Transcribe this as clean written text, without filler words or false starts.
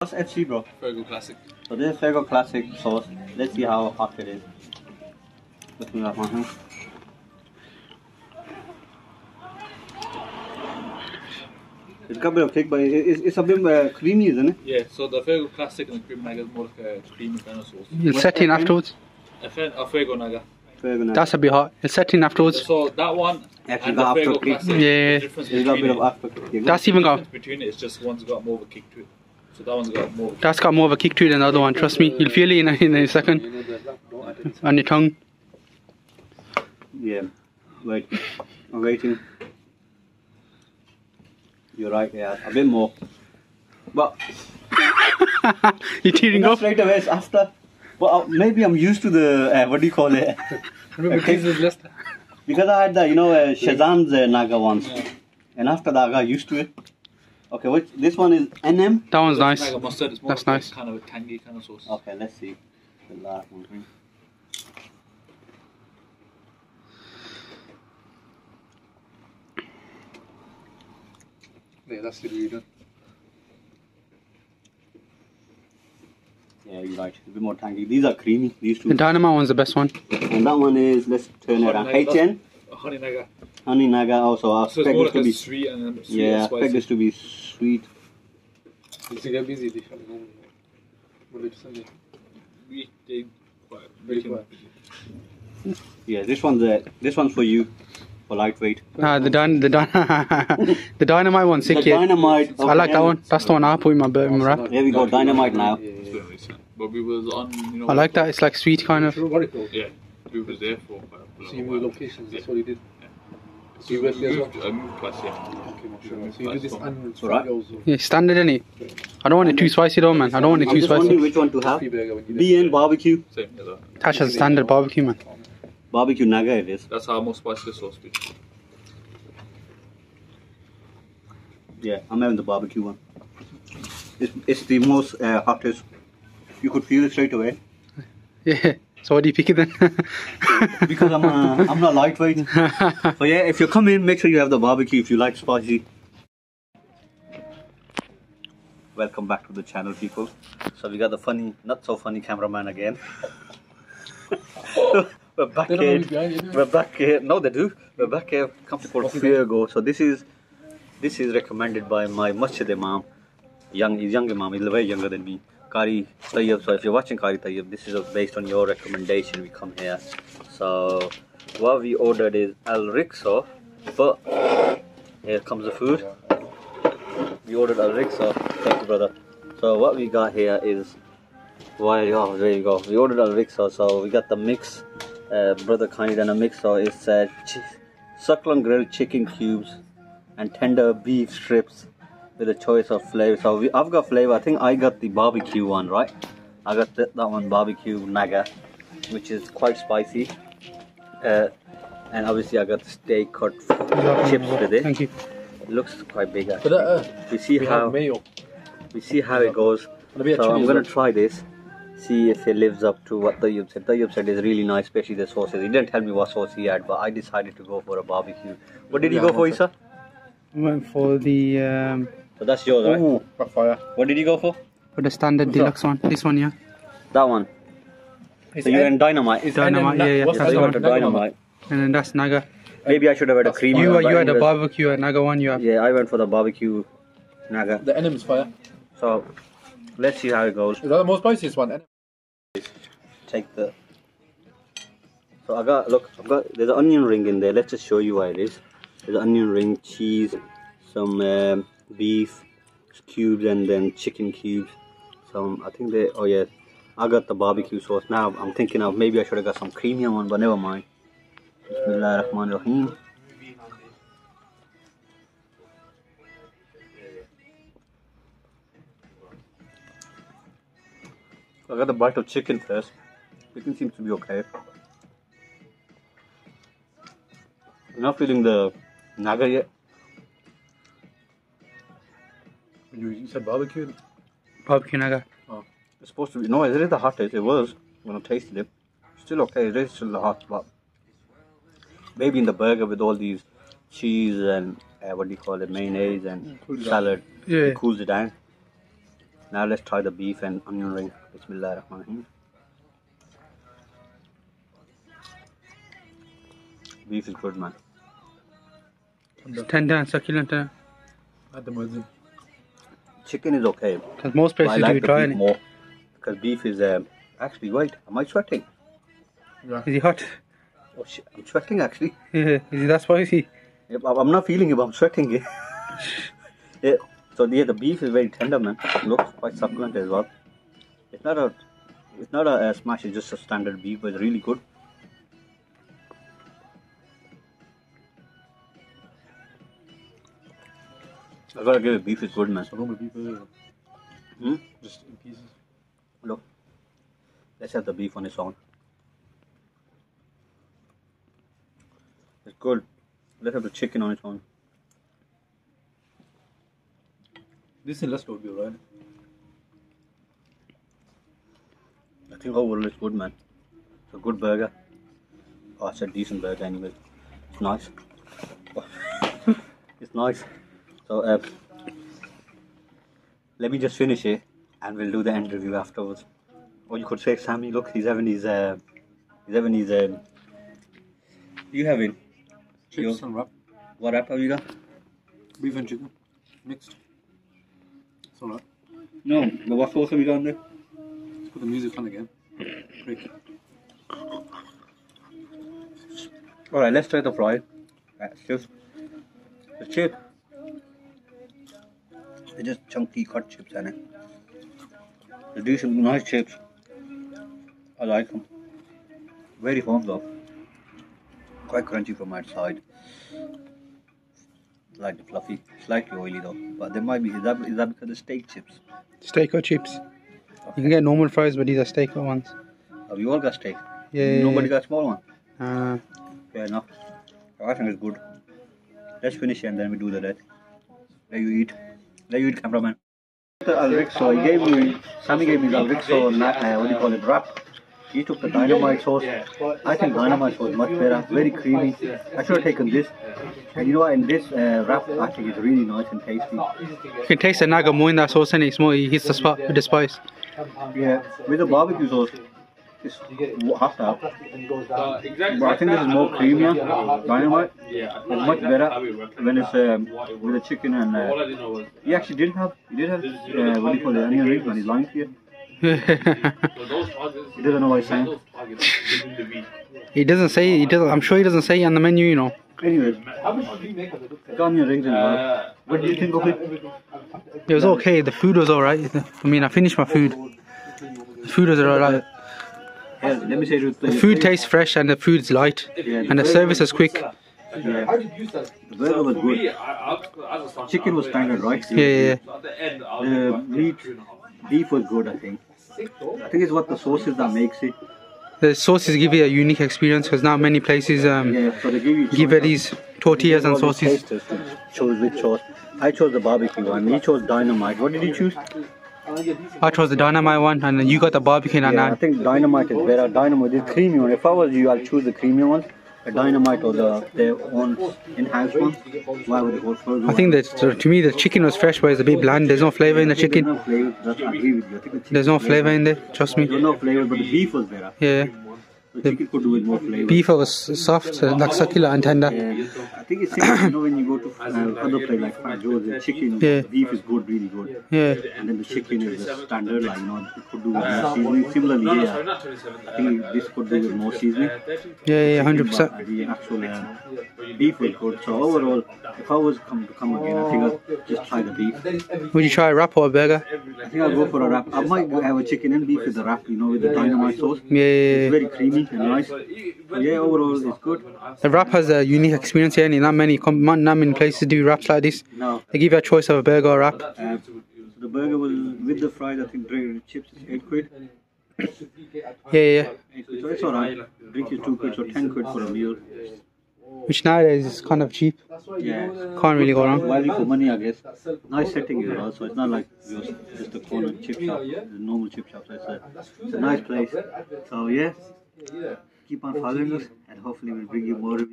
FC, bro. Fuuego Classic. So this is Fuuego Classic sauce. Let's see how hot it is. Bismillahirrahmanirrahim. It's got a bit of thick, but it's a bit creamy, isn't it? Yeah, so the Fuuego Classic and the Cream Naga is more like a creamy kind of sauce. You'll set in afterwards? A Fuuego Naga. That's a bit hot. It's set in afterwards. So that one actually and got the Fuuego Classic. Yeah. It's got a bit of aftercream. That's even got... The difference between it is just one's got more of a kick to it. So that one's got more. That's got more of a kick to it than the other one. Trust me, you'll feel it in a second. On your tongue. Yeah, wait. I'm waiting. You're right. Yeah, a bit more. But you're tearing up straight away. It's after. But maybe I'm used to the what do you call it? Because I had the Shazam's Naga once, yeah. And after that I got used to it. Okay, which this one is NM? That one's nice. Like mustard. It's more that's nice. Kind of a tangy kind of sauce. Okay, let's see the last one. Yeah, that's really good. Yeah, you're right. A bit more tangy. These are creamy. These two. The Dynamite one's the best one. And that one is let's turn it around. HN. Honey Naga. Honey Naga also. I expect this to be sweet and spicy. Yeah, I expect this to be sweet. It's a busy dish. We take quite. Yeah, this one's for you, for lightweight. Ah, the Dynamite one's sick. The Dynamite. I like that one. That's the one I put in my wrap. Here we go, Dynamite now. But we was on. I like that. It's like sweet kind of. Yeah. We was there for so you moved locations, yeah. That's what you did? Yeah. So you went there as well? I moved twice, yeah. Okay, sure. So you did this and right. Yeah, standard innit? I don't want it too spicy though, man. I don't want it too spicy. I'm just wondering which one to have. BN barbecue. Same as that. That's a standard barbecue, man. BBQ Naga it is. That's our most spicy sauce, bitch. Yeah, I'm having the barbecue one. It's the most hottest. You could feel it straight away. Yeah. So why do you pick it then? Because I'm not lightweight. So yeah, if you come in, make sure you have the barbecue if you like spicy. Welcome back to the channel, people. So we got the funny, not so funny cameraman again. We're back here. We're back here. No, they do. We're back here. Company called Fuuego. So this is recommended by my Masjid Imam. Young Imam. He's way younger than me. Qari Tayyab, so if you're watching Qari Tayyab, this is based on your recommendation, we come here. So, what we ordered is El Rickshaw, but here comes the food. We ordered El Rickshaw, thank you brother. So what we got here is, oh, there you go, we ordered El Rickshaw, so we got the mix, brother kindly done a mix, so it's succulent grilled chicken cubes and tender beef strips. With a choice of flavor, so I've got flavor. I think I got the barbecue one, right? I got that one, BBQ Naga, which is quite spicy. And obviously, I got the steak cut chips with it. Thank you. It looks quite big. Actually. But, we see how it goes. So I'm gonna try this, see if it lives up to what Tayyab said. Tayyab said is really nice, especially the sauces. He didn't tell me what sauce he had, but I decided to go for a barbecue. What did you go for, Isa? I went for the. So that's yours, right? Ooh, fire. What did you go for? For the standard deluxe one. This one, yeah. That one. So you're in Dynamite. Dynamite, yeah. That's the one. Dynamite. And then that's Naga. Maybe I should have had a creamy. You had a barbecue at Naga one. Yeah, I went for the BBQ Naga. The NM is fire. So let's see how it goes. Is that the most spiciest one? Take the. So I got there's an onion ring in there. Let's just show you what it is. There's onion ring, cheese, some beef cubes, and then chicken cubes. Some I think they. Oh yeah, I got the barbecue sauce. Now I'm thinking of maybe I should have got some creamier one, but never mind. Bismillahirrahmanirrahim. I got a bite of chicken first. Chicken seems to be okay. I'm not feeling the. Naga yet? You said barbecue? Barbecue Naga. Oh. It's supposed to be. No, it is the hottest. It was when I tasted it. Still okay, it is still the hot, but maybe in the burger with all these cheese and mayonnaise and salad, it cools it down. Now let's try the beef and onion ring. Bismillahirrahmanirrahim. Beef is good, man. It's tender and succulent. Chicken is okay. Most places I like the beef more because beef is actually. Wait, am I sweating? Yeah. Is he hot? Oh shit, I'm sweating actually. Yeah, is it that spicy? Yeah, I'm not feeling it, but I'm sweating it. Yeah. So yeah, the beef is very tender, man. It looks quite succulent as well. It's not a smash. It's just a standard beef, but it's really good. I gotta give it beef is good, man. Just in pieces. Look, let's have the beef on its own. It's good. Let's have the chicken on its own. This is less good, right? I think overall it's good, man. It's a good burger. Oh, it's a decent burger anyway. It's nice. It's nice. So let me just finish it and we'll do the end review afterwards. Or you could say, Sammy, look, he's having his you having chips and wrap. What wrap have you got? Beef and chicken mixed. It's alright. No, but what sauce have you got in there? Let's put the music on again. Great. Alright, let's try the fry. That's just the chip. They're just chunky cut chips in it. They're decent, nice chips. I like them. Very firm though. Quite crunchy from outside. Like the fluffy. Slightly oily though. But they might be. Is that because of steak chips? Steak or chips. Okay. You can get normal fries, but these are steak ones. Have you all got steak? Yeah. Nobody got small one? Fair enough. I think it's good. Let's finish it and then we do the rest. Let you eat. There you cameraman. El Rickshaw, Sammy gave me the El Rickshaw, what do you call it, wrap. He took the dynamite sauce. I think dynamite sauce is much better, very creamy. I should have taken this. And you know what, in this wrap, I think it's really nice and tasty. You can taste the naga more in that sauce and it's more, it hits the spot with the spice. Yeah, with the barbecue sauce, it's half that. But I think this is more creamier, dynamite. It's much better when it's with the chicken and he actually did have what do you call it, onion rings when he's lying here. He doesn't know what he's saying. He doesn't. I'm sure he doesn't say it on the menu, you know. Anyways, onion rings and wrap. What do you think of it? It was okay. The food was alright. I mean, I finished my food. The food was alright. Yeah, let me say the food tastes fresh and the food's light, yeah, and the service is quick. Yeah. The burger was good. Chicken was standard, right? Yeah. The meat, beef was good, I think. I think it's what the sauce is that makes it. The sauces give you a unique experience because now many places so they give you these tortillas and sauces. Chose which sauce? I chose the barbecue one. He chose dynamite. What did you choose? I chose the dynamite one and you got the barbecue and I think dynamite is better. Dynamite is creamy one. If I was you, I'll choose the creamy one. The dynamite or their own enhanced one. Why would they go further? I think that to me the chicken was fresh but it's a bit bland. There's no flavour in the chicken. There's no flavour in there, trust me. There's no flavour but the beef was better. Yeah. The chicken could do with more flavour. Beef was soft, like succulent and tender. Yeah. I think it's similar, you know, when you go to other place like Fat Joe's, the chicken, the beef is good, really good. Yeah. And then the chicken is the standard, like, you know, it could do with more seasoning. Similarly, yeah, I think this could do with more seasoning. Yeah, 100%. The actual beef was good. So overall, if I was to come again, I think I'll just try the beef. Would you try a wrap or a burger? I think I'll go for a wrap. I might have a chicken and beef with a wrap, you know, with the dynamite sauce. Yeah. It's very creamy. Nice. Yeah, overall it's good. The wrap has a unique experience here, and not many places do wraps like this. No. They give you a choice of a burger or wrap. The burger was with the fries, I think, drink and chips is 8 quid. Yeah. So it's alright. Drink is 2 quid, so 10 quid for a meal. Which nowadays is kind of cheap. Yeah. Can't really go wrong. Value for money, I guess. Nice setting as well, so it's not like just a corner chip shop, the normal chip shop. It's a nice place. So yeah. Keep on following us and hopefully we'll bring you more reviews.